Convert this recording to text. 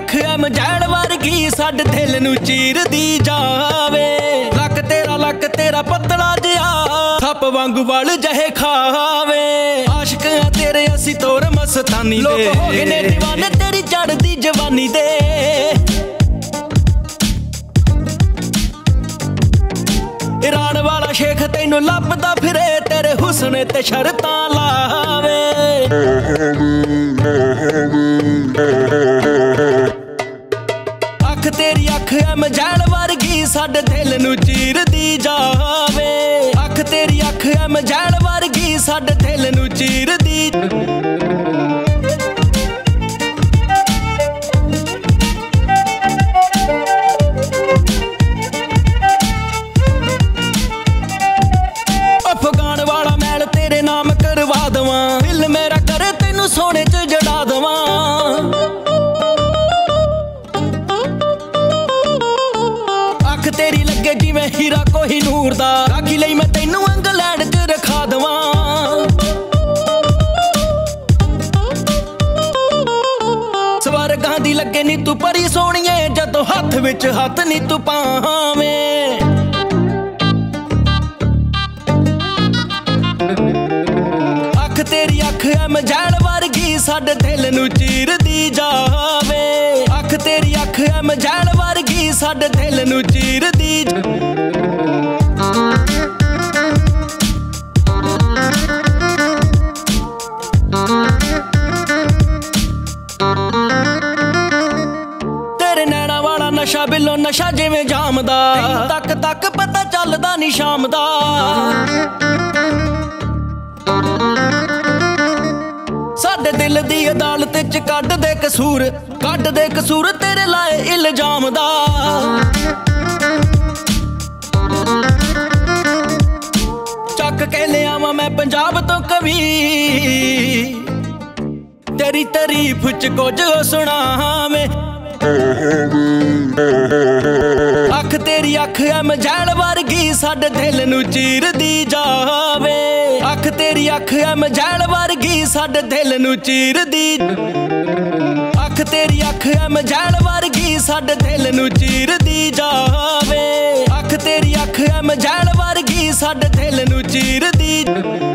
अख एम जैन वर्गी साडे दिल नू चीर दी जावे। लक तेरा पतला जिहा थप वांगू वल जहे खावे। आशिक तेरे असी तोर मस्तानी दे, लोक हो गए ने दीवाने तेरी चढ़दी जवानी दे। ईरान वाला शेख तेनू लभदा फिरे, तेरे हुसने ते शरतां लावे। अख तेरी अख एम जैन वर्गी साडे दिल नू चीर दी जावे। अख तेरी अख एम जैन वर्गी साडे दिल नू चीर दी। अफगान वाला मैल तेरे नाम करवा दवा, दिल मेरा करे तेनू सोने च जड़ा दवा। अख तेरी लगे जिवें हीरा कोही नूर दा, राखी लई मैं तेनू इंग्लैंड च रखा दवा। स्वर्गां दी लगे नी तू परी सोहणीए, जदों हथ विच हथ नी तू पावें। तेरी अख एम जैन वर्गी साडे दिल नू चीर दी जावे। अख तेरी अख एम जैन वर्गी साडे दिल नू चीर दी। तेरे नैना वाला नशा बिलो नशा जिवें जाम दा, तक तक पता चलदा नी शाम दा। साडे दिल दी अदालत च कड्ड दे कसूर तेरे लाए इल्जाम दा। चक के लिया वा मैं पंजाब तो कवि, तेरी तारीफ च कुछ सुनावें। अख तेरी अख एम जैन वर्गी साडे दिल नू चीर दी जावे। अख तेरी अख एम जैन वर्गी साडे दिल नू चीर दी। अख तेरी अख एम जैन वर्गी साडे दिल नू चीर दी जावे। अख तेरी अख एम जैन वर्गी साडे दिल नू चीर दी।